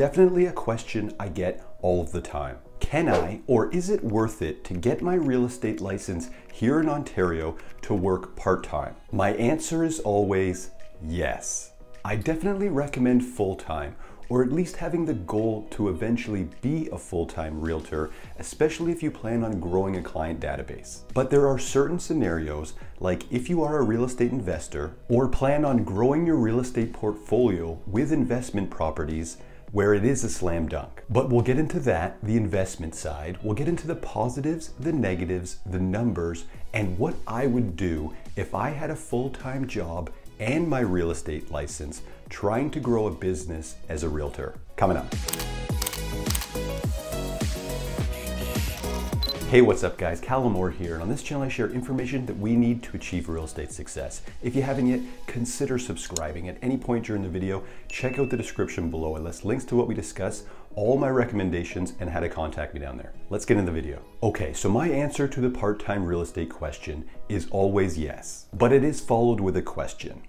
Definitely a question I get all the time. Can I, or is it worth it to get my real estate license here in Ontario to work part-time? My answer is always yes. I definitely recommend full-time, or at least having the goal to eventually be a full-time realtor, especially if you plan on growing a client database. But there are certain scenarios, like if you are a real estate investor or plan on growing your real estate portfolio with investment properties, where it is a slam dunk. But we'll get into that, the investment side. We'll get into the positives, the negatives, the numbers, and what I would do if I had a full-time job and my real estate license trying to grow a business as a realtor. Coming up. Hey, what's up guys? Callum Moore here, and on this channel I share information that we need to achieve real estate success. If you haven't yet, consider subscribing. At any point during the video, check out the description below. It lists links to what we discuss, all my recommendations, and how to contact me down there. Let's get into the video. Okay, so my answer to the part-time real estate question is always yes, but it is followed with a question.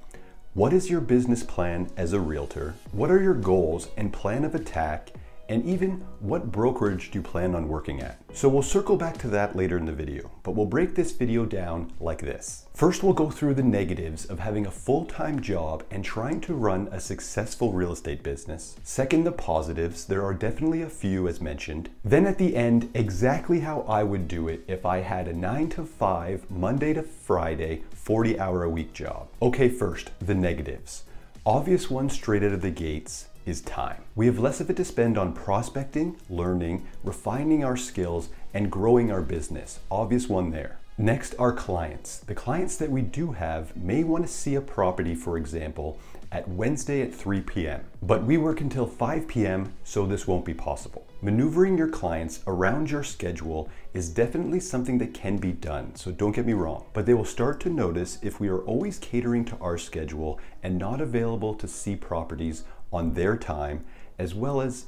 What is your business plan as a realtor? What are your goals and plan of attack? And even what brokerage do you plan on working at? So we'll circle back to that later in the video, but we'll break this video down like this. First, we'll go through the negatives of having a full-time job and trying to run a successful real estate business. Second, the positives. There are definitely a few as mentioned. Then at the end, exactly how I would do it if I had a 9-to-5, Monday to Friday, 40-hour-a-week job. Okay, first, the negatives. Obvious one straight out of the gates is time. We have less of it to spend on prospecting, learning, refining our skills, and growing our business. Obvious one there. Next, our clients. The clients that we do have may want to see a property, for example, at Wednesday at 3 p.m., but we work until 5 p.m., so this won't be possible. Maneuvering your clients around your schedule is definitely something that can be done, so don't get me wrong, but they will start to notice if we are always catering to our schedule and not available to see properties on their time, as well as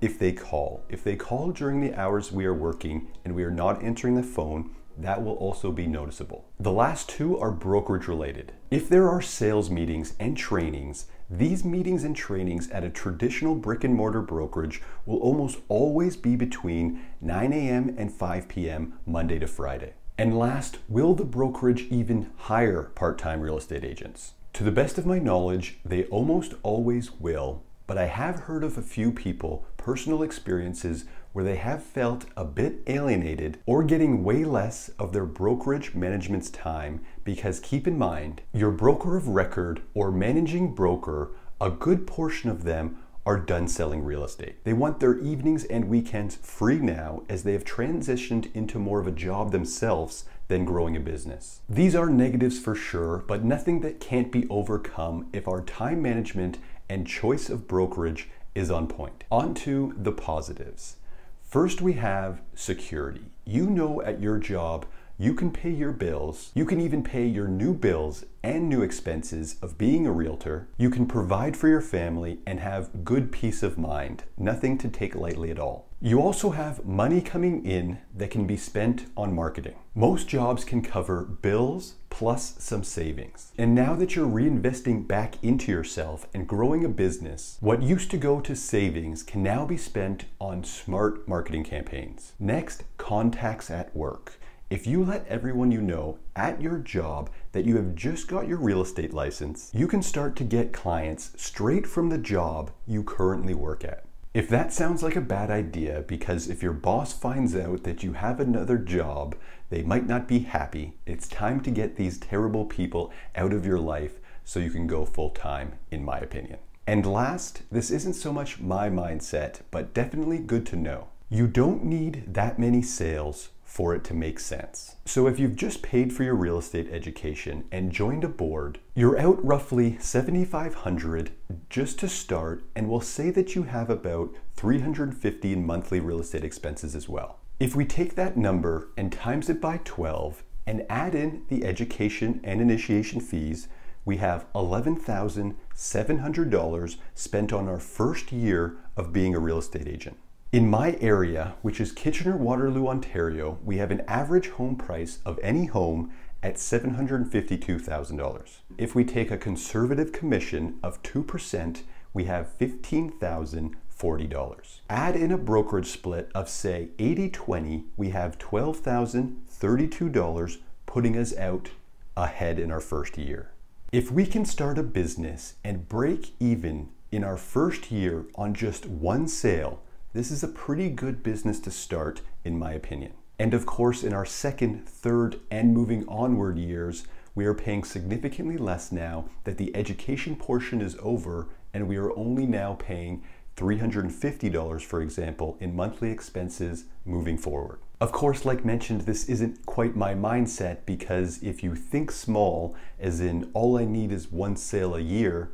if they call. If they call during the hours we are working and we are not answering the phone, that will also be noticeable. The last two are brokerage related. If there are sales meetings and trainings, these meetings and trainings at a traditional brick and mortar brokerage will almost always be between 9 a.m. and 5 p.m. Monday to Friday. And last, will the brokerage even hire part-time real estate agents? To the best of my knowledge, they almost always will, but I have heard of a few people, personal experiences, where they have felt a bit alienated or getting way less of their brokerage management's time because keep in mind, your broker of record or managing broker, a good portion of them are done selling real estate. They want their evenings and weekends free now as they have transitioned into more of a job themselves than growing a business. These are negatives for sure, but nothing that can't be overcome if our time management and choice of brokerage is on point. On to the positives. First, we have security. You know at your job, you can pay your bills. You can even pay your new bills and new expenses of being a realtor. You can provide for your family and have good peace of mind. Nothing to take lightly at all. You also have money coming in that can be spent on marketing. Most jobs can cover bills plus some savings. And now that you're reinvesting back into yourself and growing a business, what used to go to savings can now be spent on smart marketing campaigns. Next, contacts at work. If you let everyone you know at your job that you have just got your real estate license, you can start to get clients straight from the job you currently work at. If that sounds like a bad idea, because if your boss finds out that you have another job, they might not be happy. It's time to get these terrible people out of your life so you can go full-time, in my opinion. And last, this isn't so much my mindset, but definitely good to know. You don't need that many sales for it to make sense. So if you've just paid for your real estate education and joined a board, you're out roughly $7,500 just to start, and we'll say that you have about $350 in monthly real estate expenses as well. If we take that number and times it by 12 and add in the education and initiation fees, we have $11,700 spent on our first year of being a real estate agent. In my area, which is Kitchener-Waterloo, Ontario, we have an average home price of any home at $752,000. If we take a conservative commission of 2%, we have $15,000 $40. Add in a brokerage split of say 80-20, we have $12,032, putting us out ahead in our first year. If we can start a business and break even in our first year on just one sale, this is a pretty good business to start, in my opinion. And of course, in our second, third, and moving onward years, we are paying significantly less now that the education portion is over, and we are only now paying $350, for example, in monthly expenses moving forward. Of course, like mentioned, this isn't quite my mindset, because if you think small, as in all I need is one sale a year,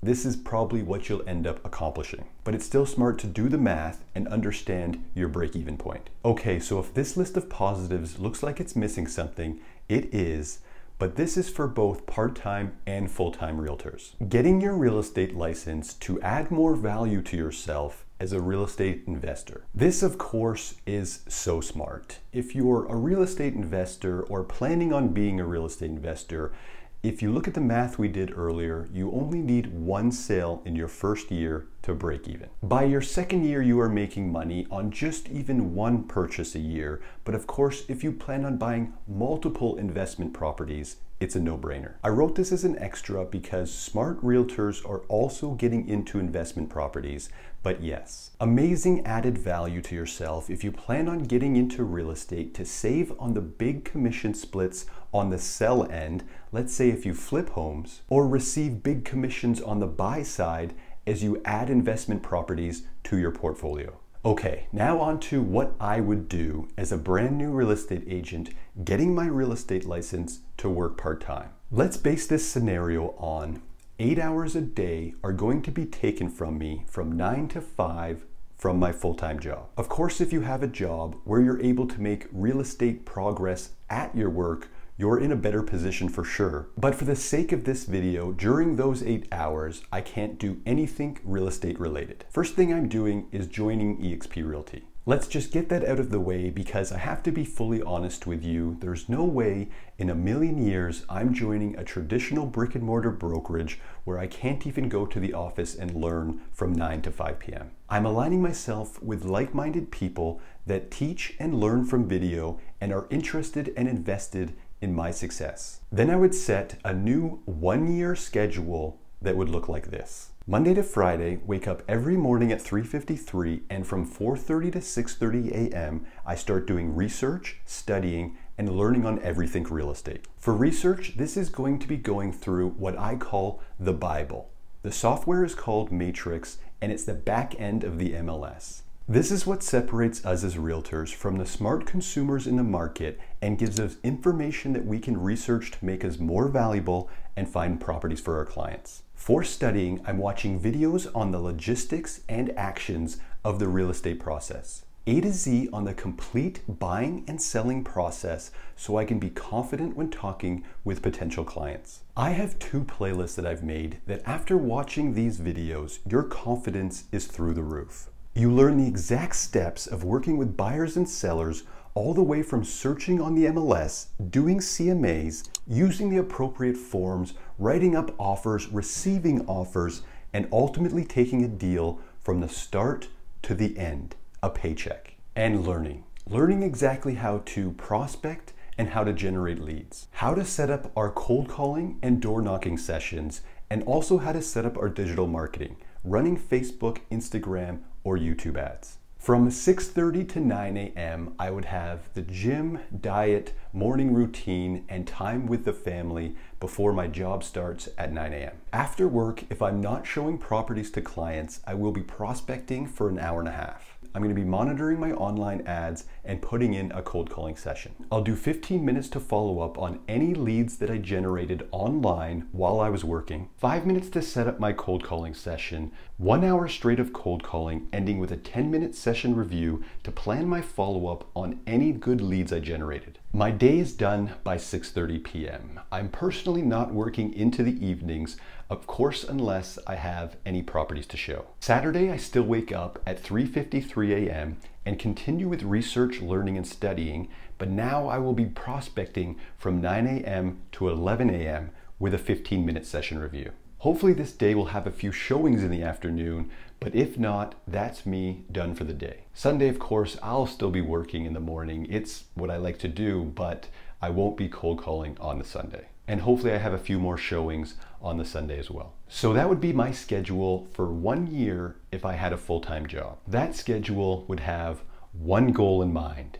this is probably what you'll end up accomplishing. But it's still smart to do the math and understand your break-even point. Okay, so if this list of positives looks like it's missing something, it is, but this is for both part-time and full-time realtors. Getting your real estate license to add more value to yourself as a real estate investor. This, of course, is so smart. If you're a real estate investor or planning on being a real estate investor, if you look at the math we did earlier, you only need one sale in your first year to break even. By your second year, you are making money on just even one purchase a year. But of course, if you plan on buying multiple investment properties, it's a no-brainer. I wrote this as an extra because smart realtors are also getting into investment properties, but yes. Amazing added value to yourself if you plan on getting into real estate to save on the big commission splits on the sell end, let's say if you flip homes, or receive big commissions on the buy side as you add investment properties to your portfolio. Okay, now on to what I would do as a brand new real estate agent getting my real estate license to work part-time. Let's base this scenario on 8 hours a day are going to be taken from me from 9 to 5 from my full-time job. Of course, if you have a job where you're able to make real estate progress at your work, you're in a better position for sure. But for the sake of this video, during those 8 hours, I can't do anything real estate related. First thing I'm doing is joining eXp Realty. Let's just get that out of the way, because I have to be fully honest with you. There's no way in a million years I'm joining a traditional brick and mortar brokerage where I can't even go to the office and learn from 9 to 5 p.m. I'm aligning myself with like-minded people that teach and learn from video and are interested and invested in my success. Then I would set a new one-year schedule that would look like this. Monday to Friday, wake up every morning at 3:53, and from 4:30 to 6:30 a.m., I start doing research, studying, and learning on everything real estate. For research, this is going to be going through what I call the Bible. The software is called Matrix, and it's the back end of the MLS. This is what separates us as realtors from the smart consumers in the market and gives us information that we can research to make us more valuable and find properties for our clients. For studying, I'm watching videos on the logistics and actions of the real estate process. A to Z on the complete buying and selling process, so I can be confident when talking with potential clients. I have two playlists that I've made that after watching these videos, your confidence is through the roof. You learn the exact steps of working with buyers and sellers, all the way from searching on the MLS, doing CMAs, using the appropriate forms, writing up offers, receiving offers, and ultimately taking a deal from the start to the end, a paycheck. And learning. Learning exactly how to prospect and how to generate leads, how to set up our cold calling and door knocking sessions, and also how to set up our digital marketing, running Facebook, Instagram, or YouTube ads. From 6:30 to 9 a.m., I would have the gym, diet, morning routine, and time with the family before my job starts at 9 a.m. After work, if I'm not showing properties to clients, I will be prospecting for an hour and a half. I'm going to be monitoring my online ads and putting in a cold calling session. I'll do 15 minutes to follow up on any leads that I generated online while I was working, 5 minutes to set up my cold calling session, 1 hour straight of cold calling, ending with a 10-minute session review to plan my follow-up on any good leads I generated. My day is done by 6:30 p.m. I'm personally not working into the evenings, of course, unless I have any properties to show. Saturday, I still wake up at 3:53 a.m. and continue with research, learning, and studying, but now I will be prospecting from 9 a.m. to 11 a.m. with a 15-minute session review. Hopefully this day will have a few showings in the afternoon, But if not, that's me done for the day. Sunday, of course, I'll still be working in the morning. It's what I like to do, but I won't be cold calling on the Sunday. And hopefully I have a few more showings on the Sunday as well. So that would be my schedule for 1 year if I had a full-time job. That schedule would have one goal in mind: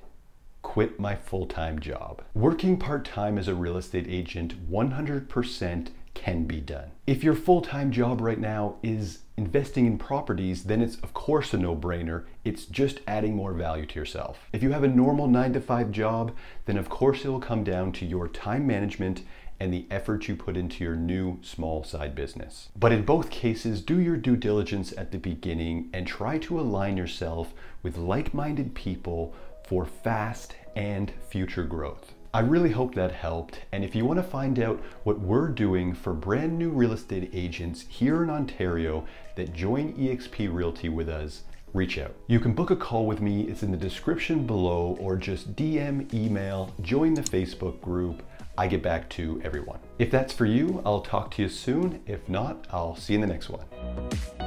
quit my full-time job. Working part-time as a real estate agent 100% can be done. If your full-time job right now is investing in properties, then it's of course a no-brainer. It's just adding more value to yourself. If you have a normal 9-to-5 job, then of course it will come down to your time management and the effort you put into your new small side business. But in both cases, do your due diligence at the beginning and try to align yourself with like-minded people for fast and future growth. I really hope that helped, and if you want to find out what we're doing for brand new real estate agents here in Ontario that join eXp Realty with us, reach out. You can book a call with me, it's in the description below, or just DM, email, join the Facebook group. I get back to everyone. If that's for you, I'll talk to you soon. If not, I'll see you in the next one.